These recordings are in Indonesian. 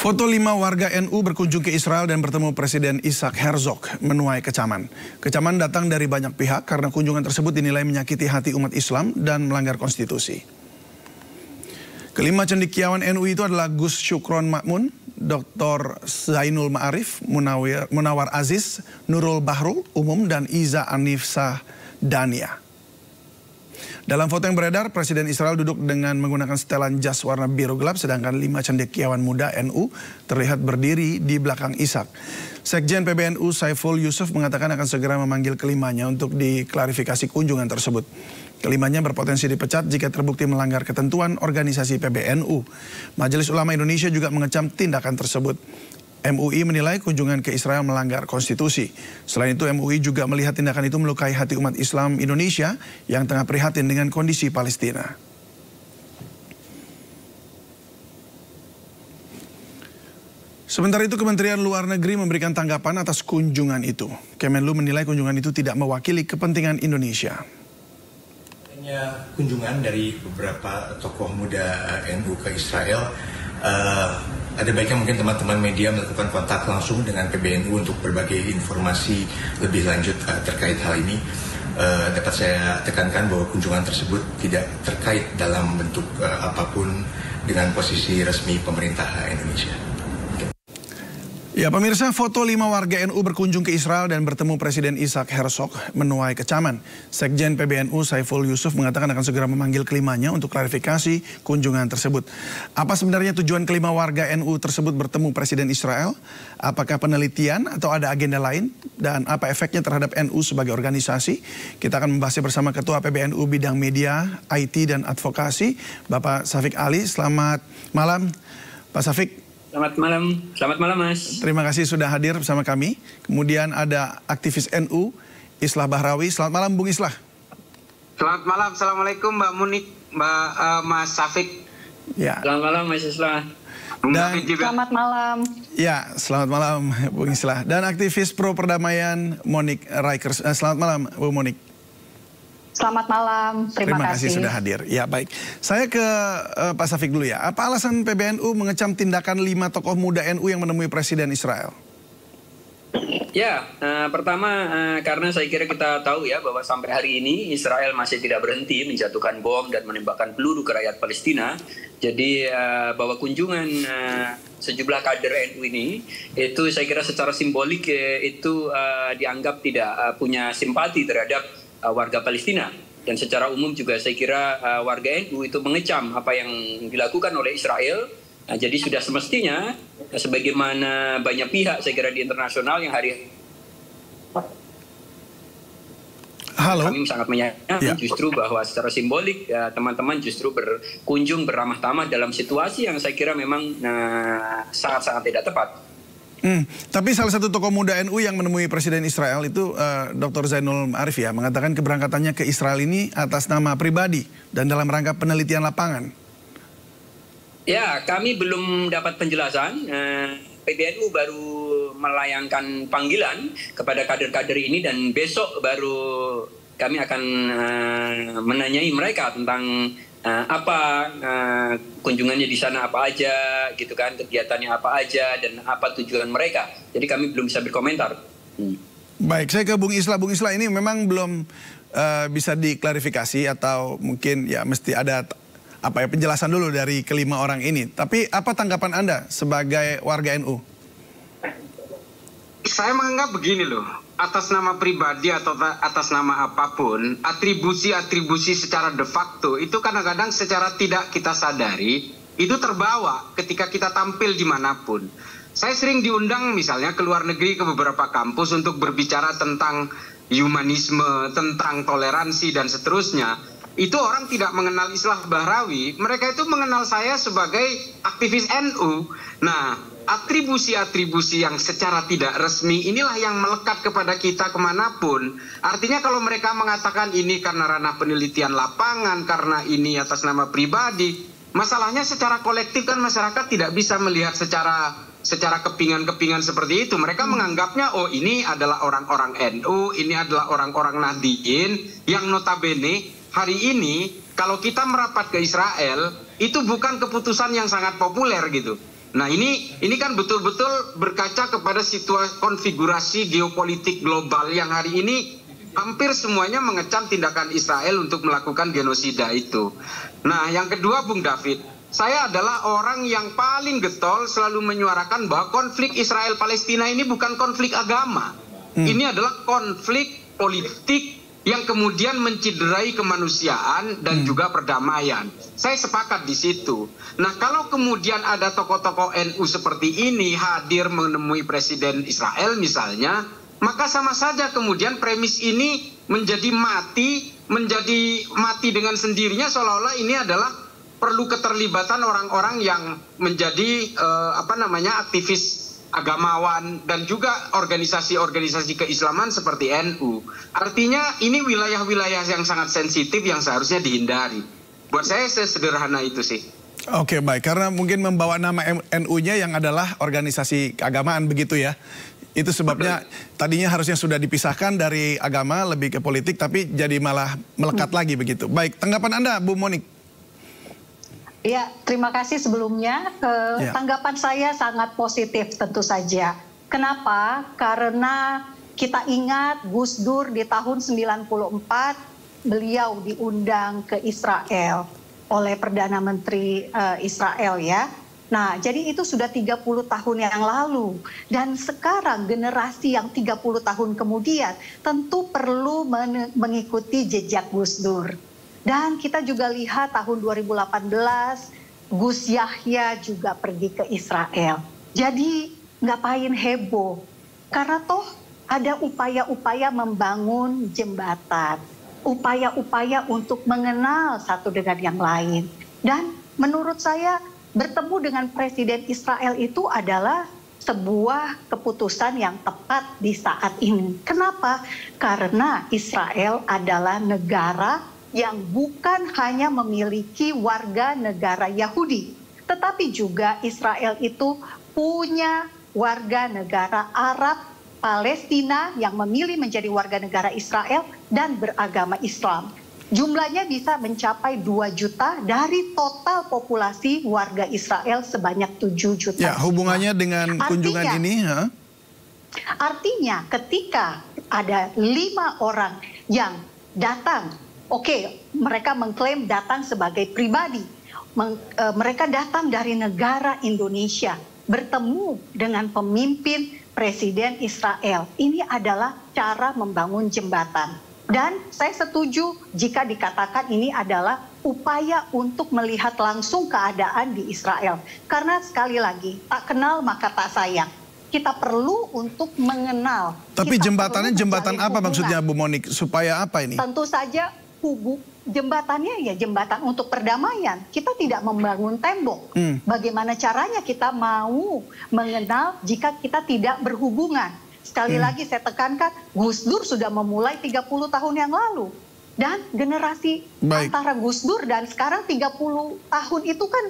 Foto 5 warga NU berkunjung ke Israel dan bertemu Presiden Isaac Herzog menuai kecaman. Kecaman datang dari banyak pihak karena kunjungan tersebut dinilai menyakiti hati umat Islam dan melanggar konstitusi. Kelima cendekiawan NU itu adalah Gus Syukron Ma'mun, Dr. Zainul Ma'arif, Munawar Aziz, Nurul Bahru, Umum, dan Iza Anifsa Dania. Dalam foto yang beredar, Presiden Israel duduk dengan menggunakan setelan jas warna biru gelap, sedangkan 5 cendekiawan muda NU terlihat berdiri di belakang Ishak. Sekjen PBNU Saiful Yusuf mengatakan akan segera memanggil kelimanya untuk diklarifikasi kunjungan tersebut. Kelimanya berpotensi dipecat jika terbukti melanggar ketentuan organisasi PBNU. Majelis Ulama Indonesia juga mengecam tindakan tersebut. MUI menilai kunjungan ke Israel melanggar konstitusi. Selain itu, MUI juga melihat tindakan itu melukai hati umat Islam Indonesia yang tengah prihatin dengan kondisi Palestina. Sementara itu, Kementerian Luar Negeri memberikan tanggapan atas kunjungan itu. Kemenlu menilai kunjungan itu tidak mewakili kepentingan Indonesia. Kunjungan dari beberapa tokoh muda NU ke Israel, ada baiknya mungkin teman-teman media melakukan kontak langsung dengan PBNU untuk berbagai informasi lebih lanjut terkait hal ini. Dapat saya tekankan bahwa kunjungan tersebut tidak terkait dalam bentuk apapun dengan posisi resmi pemerintah Indonesia. Ya, pemirsa, foto 5 warga NU berkunjung ke Israel dan bertemu Presiden Isaac Herzog menuai kecaman. Sekjen PBNU Saiful Yusuf mengatakan akan segera memanggil kelimanya untuk klarifikasi kunjungan tersebut. Apa sebenarnya tujuan kelima warga NU tersebut bertemu Presiden Israel? Apakah penelitian atau ada agenda lain? Dan apa efeknya terhadap NU sebagai organisasi? Kita akan membahasnya bersama Ketua PBNU Bidang Media, IT, dan Advokasi, Bapak Syafiq Ali. Selamat malam, Pak Syafiq. Selamat malam Mas. Terima kasih sudah hadir bersama kami. Kemudian ada aktivis NU, Islah Bahrawi. Selamat malam, Bung Islah. Selamat malam, Assalamualaikum Mbak Monique, Mas Syafiq. Ya. Selamat malam, Mas Islah. Dan, selamat malam. Ya, selamat malam, Bung Islah. Dan aktivis pro perdamaian Monique Rijkers. Selamat malam, Bu Monique. Selamat malam, terima kasih sudah hadir. Ya, baik. Saya ke Pak Syafiq dulu ya. Apa alasan PBNU mengecam tindakan 5 tokoh muda NU yang menemui Presiden Israel? Ya, pertama karena saya kira kita tahu ya bahwa sampai hari ini Israel masih tidak berhenti menjatuhkan bom dan menembakkan peluru ke rakyat Palestina. Jadi bahwa kunjungan sejumlah kader NU ini itu saya kira secara simbolik itu dianggap tidak punya simpati terhadap warga Palestina, dan secara umum juga saya kira warga NU itu mengecam apa yang dilakukan oleh Israel. Nah, jadi sudah semestinya sebagaimana banyak pihak saya kira di internasional yang hari kami sangat menyayangkan justru bahwa secara simbolik teman-teman justru berkunjung beramah-tamah dalam situasi yang saya kira memang sangat-sangat tidak tepat. Tapi salah satu tokoh muda NU yang menemui Presiden Israel itu Dr. Zainul Ma'arif ya, mengatakan keberangkatannya ke Israel ini atas nama pribadi dan dalam rangka penelitian lapangan. Ya, kami belum dapat penjelasan. PBNU baru melayangkan panggilan kepada kader-kader ini dan besok baru kami akan menanyai mereka tentang kunjungannya di sana apa aja gitu kan, kegiatannya apa aja dan apa tujuan mereka. Jadi kami belum bisa berkomentar. Baik, saya ke Bung Islah. Bung Islah, ini memang belum bisa diklarifikasi atau mungkin ya mesti ada penjelasan dulu dari kelima orang ini. Tapi apa tanggapan Anda sebagai warga NU? Saya menganggap begini loh, atas nama pribadi atau atas nama apapun, atribusi-atribusi secara de facto itu kadang-kadang secara tidak kita sadari itu terbawa ketika kita tampil dimanapun. Saya sering diundang misalnya ke luar negeri ke beberapa kampus untuk berbicara tentang humanisme, tentang toleransi dan seterusnya. Itu orang tidak mengenal Islah Bahrawi, mereka itu mengenal saya sebagai aktivis NU. Nah, atribusi-atribusi yang secara tidak resmi inilah yang melekat kepada kita kemanapun. Artinya kalau mereka mengatakan ini karena ranah penelitian lapangan, karena ini atas nama pribadi, masalahnya secara kolektif kan masyarakat tidak bisa melihat secara kepingan-kepingan seperti itu. Mereka menganggapnya, oh ini adalah orang-orang NU, ini adalah orang-orang Nahdiyin, yang notabene hari ini kalau kita merapat ke Israel, itu bukan keputusan yang sangat populer gitu. Nah ini kan betul-betul berkaca kepada situasi konfigurasi geopolitik global yang hari ini hampir semuanya mengecam tindakan Israel untuk melakukan genosida itu. Nah yang kedua Bung David, saya adalah orang yang paling getol selalu menyuarakan bahwa konflik Israel-Palestina ini bukan konflik agama. Ini adalah konflik politik yang kemudian menciderai kemanusiaan dan juga perdamaian. Saya sepakat di situ. Nah, kalau kemudian ada tokoh-tokoh NU seperti ini hadir menemui Presiden Israel misalnya, maka sama saja kemudian premis ini menjadi mati dengan sendirinya, seolah-olah ini adalah perlu keterlibatan orang-orang yang menjadi aktivis agamawan dan juga organisasi-organisasi keislaman seperti NU. Artinya ini wilayah-wilayah yang sangat sensitif yang seharusnya dihindari. Buat saya sesederhana itu sih. Oke, baik, karena mungkin membawa nama NU-nya yang adalah organisasi keagamaan begitu ya. Itu sebabnya tadinya harusnya sudah dipisahkan dari agama lebih ke politik, tapi jadi malah melekat lagi begitu. Baik, tanggapan Anda Bu Monique? Ya, terima kasih sebelumnya. Tanggapan saya sangat positif tentu saja. Kenapa? Karena kita ingat Gus Dur di tahun 1994, beliau diundang ke Israel oleh Perdana Menteri Israel ya. Nah, jadi itu sudah 30 tahun yang lalu. Dan sekarang generasi yang 30 tahun kemudian tentu perlu mengikuti jejak Gus Dur. Dan kita juga lihat tahun 2018 Gus Yahya juga pergi ke Israel. Jadi ngapain heboh? Karena toh ada upaya-upaya membangun jembatan. Upaya-upaya untuk mengenal satu dengan yang lain. Dan menurut saya bertemu dengan Presiden Israel itu adalah sebuah keputusan yang tepat di saat ini. Kenapa? Karena Israel adalah negara yang bukan hanya memiliki warga negara Yahudi, tetapi juga Israel itu punya warga negara Arab, Palestina yang memilih menjadi warga negara Israel dan beragama Islam. Jumlahnya bisa mencapai 2 juta dari total populasi warga Israel sebanyak 7 juta. Ya, hubungannya dengan kunjungan ini? Artinya ketika ada 5 orang yang datang, oke, mereka mengklaim datang sebagai pribadi. Mereka datang dari negara Indonesia, bertemu dengan pemimpin Presiden Israel. Ini adalah cara membangun jembatan. Dan saya setuju jika dikatakan ini adalah upaya untuk melihat langsung keadaan di Israel. Karena sekali lagi, tak kenal maka tak sayang. Kita perlu untuk mengenal. Tapi jembatannya jembatan apa maksudnya Bu Monique? Supaya apa ini? Tentu saja jembatannya ya jembatan untuk perdamaian. Kita tidak membangun tembok. Bagaimana caranya kita mau mengenal jika kita tidak berhubungan? Sekali lagi saya tekankan, Gus Dur sudah memulai 30 tahun yang lalu. Dan generasi antara Gus Dur dan sekarang 30 tahun itu kan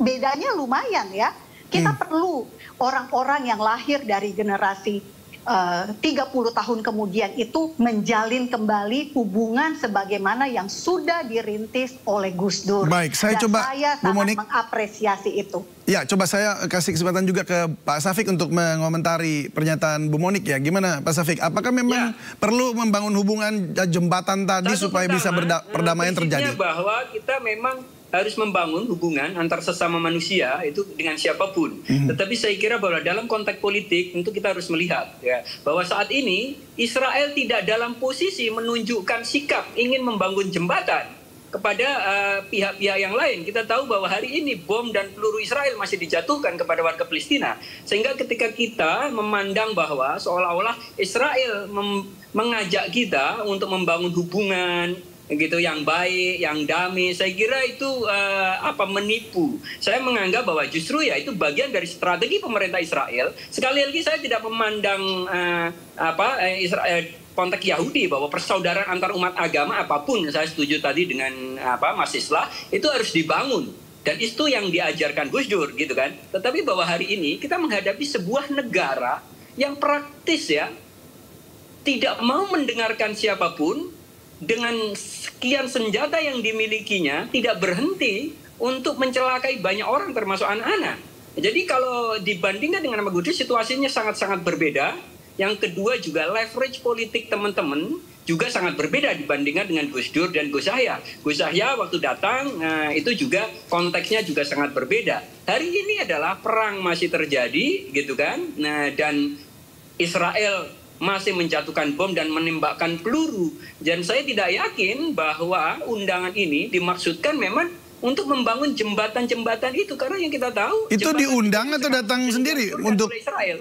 bedanya lumayan ya. Kita perlu orang-orang yang lahir dari generasi 30 tahun kemudian itu menjalin kembali hubungan sebagaimana yang sudah dirintis oleh Gus Dur. Baik, saya sangat mengapresiasi itu. Ya, coba saya kasih kesempatan juga ke Pak Syafiq untuk mengomentari pernyataan Bu Monique ya. Gimana Pak Syafiq? Apakah memang perlu membangun hubungan jembatan tadi supaya bisa perdamaian terjadi? Bahwa kita memang harus membangun hubungan antar sesama manusia itu dengan siapapun. Tetapi saya kira bahwa dalam konteks politik tentu kita harus melihat ya bahwa saat ini Israel tidak dalam posisi menunjukkan sikap ingin membangun jembatan kepada pihak-pihak yang lain. Kita tahu bahwa hari ini bom dan peluru Israel masih dijatuhkan kepada warga Palestina. Sehingga ketika kita memandang bahwa seolah-olah Israel mengajak kita untuk membangun hubungan gitu yang baik, yang damai, saya kira itu menipu. Saya menganggap bahwa justru ya itu bagian dari strategi pemerintah Israel. Sekali lagi saya tidak memandang Israel konteks Yahudi bahwa persaudaraan antar umat agama apapun. Saya setuju tadi dengan Mas Islah itu harus dibangun. Dan itu yang diajarkan Gus Dur gitu kan. Tetapi bahwa hari ini kita menghadapi sebuah negara yang praktis ya tidak mau mendengarkan siapapun. Dengan sekian senjata yang dimilikinya, tidak berhenti untuk mencelakai banyak orang termasuk anak-anak. Jadi kalau dibandingkan dengan Magudi, situasinya sangat-sangat berbeda. Yang kedua juga leverage politik teman-teman juga sangat berbeda dibandingkan dengan Gus Dur dan Gus Yahya. Gus Yahya waktu datang itu juga konteksnya juga sangat berbeda. Hari ini adalah perang masih terjadi gitu kan. Nah, dan Israel masih menjatuhkan bom dan menembakkan peluru. Dan saya tidak yakin bahwa undangan ini dimaksudkan memang untuk membangun jembatan-jembatan itu, karena yang kita tahu itu diundang atau datang sendiri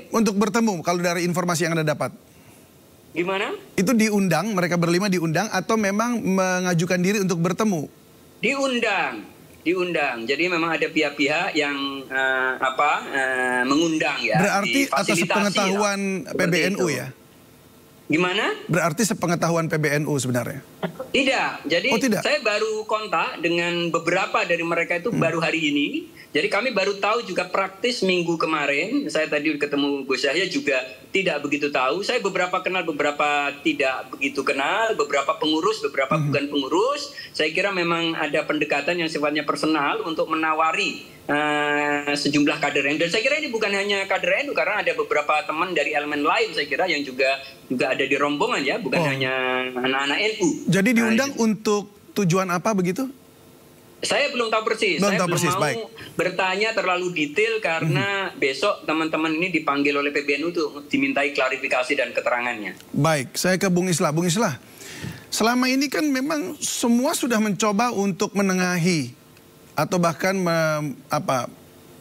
untuk bertemu. Kalau dari informasi yang Anda dapat, gimana? Itu diundang, mereka berlima diundang atau memang mengajukan diri untuk bertemu? Diundang. Jadi memang ada pihak-pihak yang mengundang ya. Berarti atas pengetahuan PBNU ya? Gimana? Berarti sepengetahuan PBNU sebenarnya? Tidak. Jadi saya baru kontak dengan beberapa dari mereka itu baru hari ini. Jadi kami baru tahu juga praktis minggu kemarin. Saya tadi ketemu Gus Yahya juga tidak begitu tahu. Saya beberapa kenal, beberapa tidak begitu kenal. Beberapa pengurus, beberapa bukan pengurus. Saya kira memang ada pendekatan yang sifatnya personal untuk menawari sejumlah kader NU. Dan saya kira ini bukan hanya kader NU, karena ada beberapa teman dari elemen lain saya kira yang juga ada di rombongan ya, bukan hanya anak-anak NU. Jadi diundang untuk tujuan apa begitu? Saya belum tahu persis. Saya belum mau bertanya terlalu detail karena besok teman-teman ini dipanggil oleh PBNU untuk dimintai klarifikasi dan keterangannya. Baik, saya ke Bung Islah. Bung Islah, selama ini kan memang semua sudah mencoba untuk menengahi atau bahkan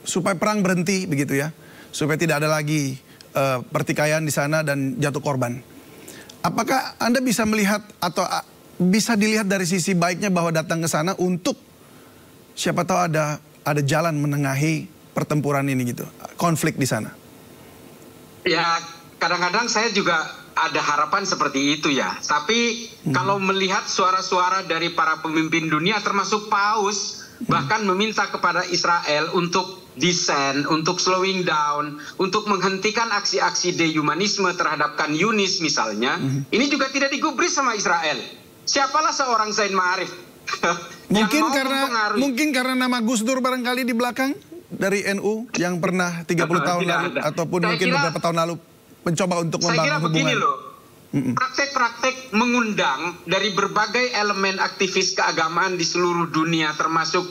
supaya perang berhenti begitu ya, supaya tidak ada lagi pertikaian di sana dan jatuh korban. Apakah Anda bisa melihat atau bisa dilihat dari sisi baiknya bahwa datang ke sana untuk siapa tahu ada jalan menengahi pertempuran ini gitu, konflik di sana? Ya kadang-kadang saya juga ada harapan seperti itu ya. Tapi kalau melihat suara-suara dari para pemimpin dunia termasuk Paus, bahkan meminta kepada Israel untuk descend, untuk slowing down, untuk menghentikan aksi-aksi dehumanisme terhadap Khan Yunis misalnya, ini juga tidak digubris sama Israel. Siapalah seorang Zainul Ma'arif mungkin karena nama Gus Dur barangkali di belakang dari NU yang pernah 30 tahun lalu ataupun mungkin beberapa tahun lalu mencoba untuk membangun hubungan. Saya kira begini loh, praktek-praktek mengundang dari berbagai elemen aktivis keagamaan di seluruh dunia termasuk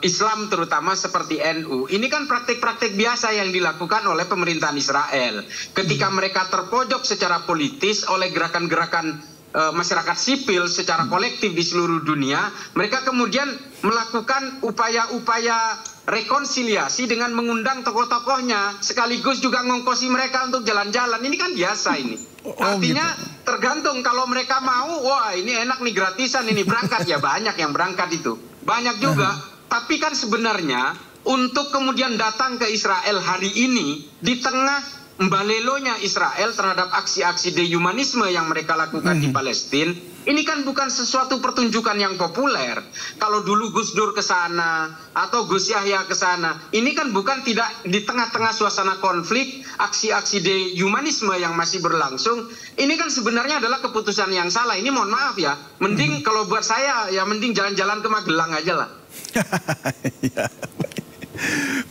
Islam terutama seperti NU. Ini kan praktek-praktek biasa yang dilakukan oleh pemerintahan Israel. Ketika mereka terpojok secara politis oleh gerakan-gerakan masyarakat sipil secara kolektif di seluruh dunia, mereka kemudian melakukan upaya-upaya rekonsiliasi dengan mengundang tokoh-tokohnya sekaligus juga ngongkosi mereka untuk jalan-jalan. Ini kan biasa ini. Artinya tergantung, kalau mereka mau, wah ini enak nih gratisan ini berangkat, ya banyak yang berangkat itu. Banyak juga, tapi kan sebenarnya untuk kemudian datang ke Israel hari ini di tengah mbalelonya Israel terhadap aksi-aksi dehumanisme yang mereka lakukan di Palestina, ini kan bukan sesuatu pertunjukan yang populer. Kalau dulu Gus Dur ke sana atau Gus Yahya ke sana, ini kan bukan tidak di tengah-tengah suasana konflik, aksi-aksi dehumanisme yang masih berlangsung. Ini kan sebenarnya adalah keputusan yang salah. Ini mohon maaf ya. Mending kalau buat saya ya mending jalan-jalan ke Magelang aja lah.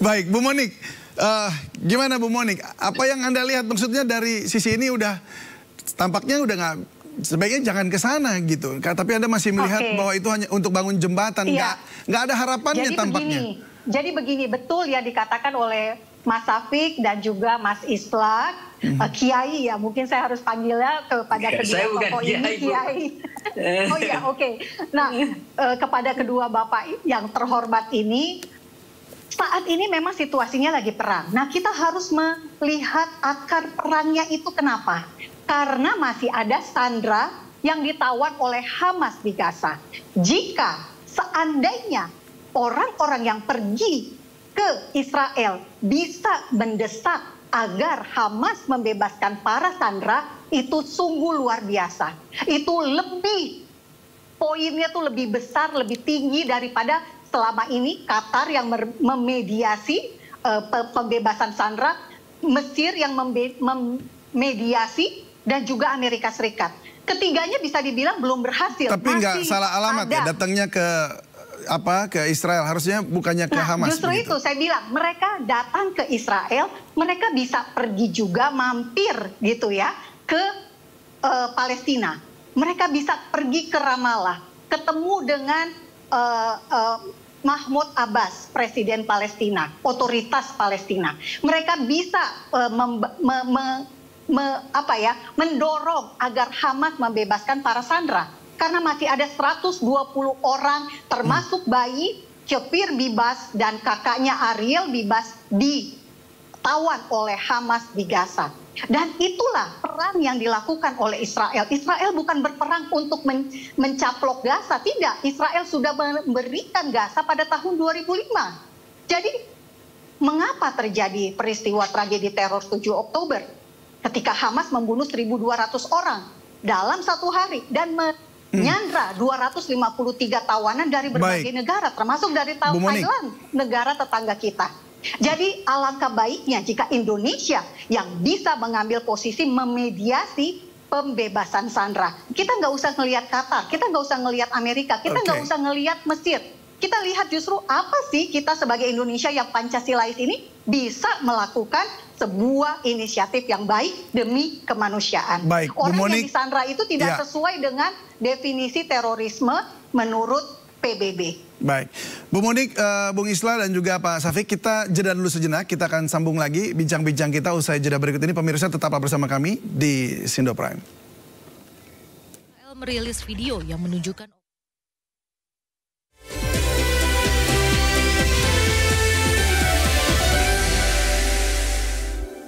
Baik, Bu Monique. Gimana Bu Monique? Apa yang Anda lihat maksudnya dari sisi ini udah tampaknya udah nggak, sebaiknya jangan ke sana gitu. Tapi Anda masih melihat bahwa itu hanya untuk bangun jembatan, nggak ada harapannya tampaknya. Jadi begini, betul yang dikatakan oleh Mas Syafiq dan juga Mas Islah, Kiai ya, mungkin saya harus panggilnya kepada kedua tokoh ini Kiai. Nah, kepada kedua Bapak yang terhormat ini, saat ini memang situasinya lagi perang. Nah, kita harus melihat akar perangnya itu kenapa. Karena masih ada sandera yang ditawan oleh Hamas di Gaza. Jika seandainya orang-orang yang pergi ke Israel bisa mendesak agar Hamas membebaskan para sandera, itu sungguh luar biasa. Itu lebih, poinnya tuh lebih besar, lebih tinggi daripada selama ini Qatar yang memediasi pembebasan sandera, Mesir yang memediasi, dan juga Amerika Serikat. Ketiganya bisa dibilang belum berhasil. Tapi nggak salah alamat ya datangnya ke ke Israel, harusnya bukannya ke Hamas. Justru begitu. Itu saya bilang, mereka datang ke Israel, mereka bisa pergi juga mampir gitu ya ke Palestina. Mereka bisa pergi ke Ramallah, ketemu dengan Mahmoud Abbas, Presiden Palestina, otoritas Palestina. Mereka bisa mendorong agar Hamas membebaskan para sandera. Karena masih ada 120 orang termasuk bayi Kfir Bibas dan kakaknya Ariel Bibas ditawan oleh Hamas di Gaza. Dan itulah peran yang dilakukan oleh Israel. Israel bukan berperang untuk mencaplok Gaza, tidak. Israel sudah memberikan Gaza pada tahun 2005. Jadi mengapa terjadi peristiwa tragedi teror 7 Oktober ketika Hamas membunuh 1.200 orang dalam satu hari dan menyandra 253 tawanan dari berbagai negara, termasuk dari Thailand, negara tetangga kita. Jadi alangkah baiknya jika Indonesia yang bisa mengambil posisi memediasi pembebasan sandera. Kita nggak usah ngelihat Qatar, kita nggak usah ngelihat Amerika, kita nggak usah ngelihat Mesir. Kita lihat justru apa sih kita sebagai Indonesia yang Pancasilais ini bisa melakukan sebuah inisiatif yang baik demi kemanusiaan. Baik, orang yang disandra itu tidak sesuai dengan definisi terorisme menurut PBB. Baik, Bu Monique, Bung Islah dan juga Pak Syafiq, kita jeda dulu sejenak. Kita akan sambung lagi bincang-bincang kita usai jeda berikut ini. Pemirsa, tetaplah bersama kami di Sindo Prime. Merilis video yang menunjukkan